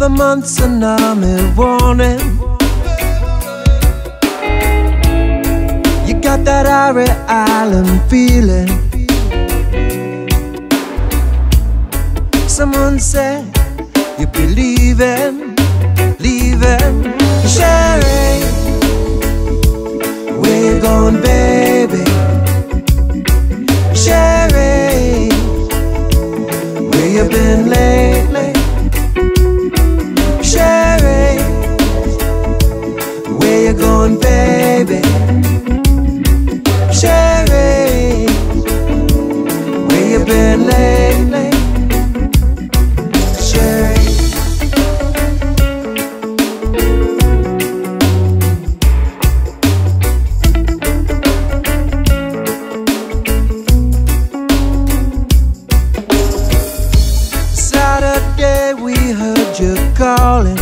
the months and I'm ill warning. You got that Irie Island feeling. Someone said you'd be leaving Sherri, where you going, baby? Sherri, where you been lately? Sherri, where you going, baby? Sherri, where you been lately? Calling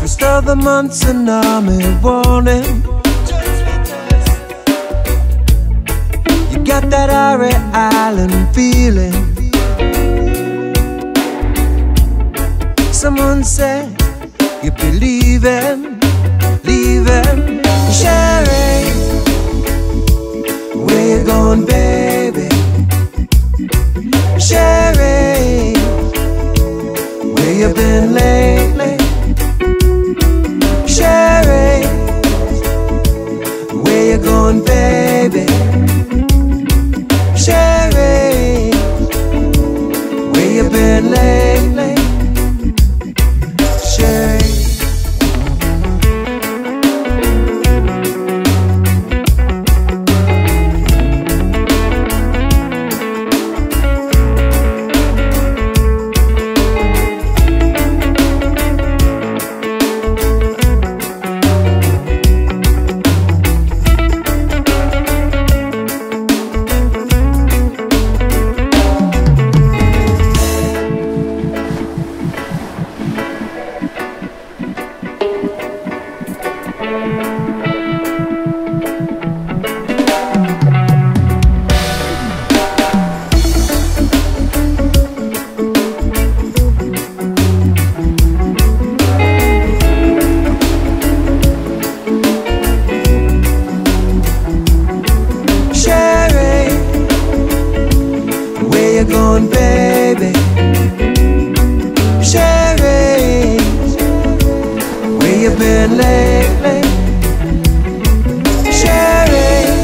first of the month's an army warning. You got that Irie Island feeling. Someone said you'd be leaving Sherri, where you going, baby? Sherri, where you been lately? Sherri, where you going, baby? Sherri, where you been lately? Baby, Sherri, where you been lately? Sherri,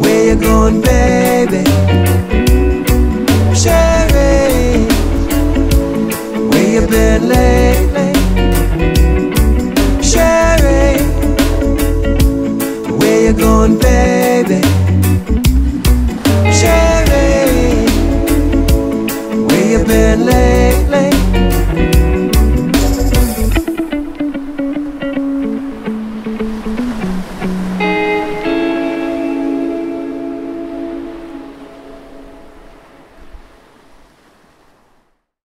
where you going, baby? Sherri, where you been lately? Sherri, where you going, baby? Sherri, where you been lately?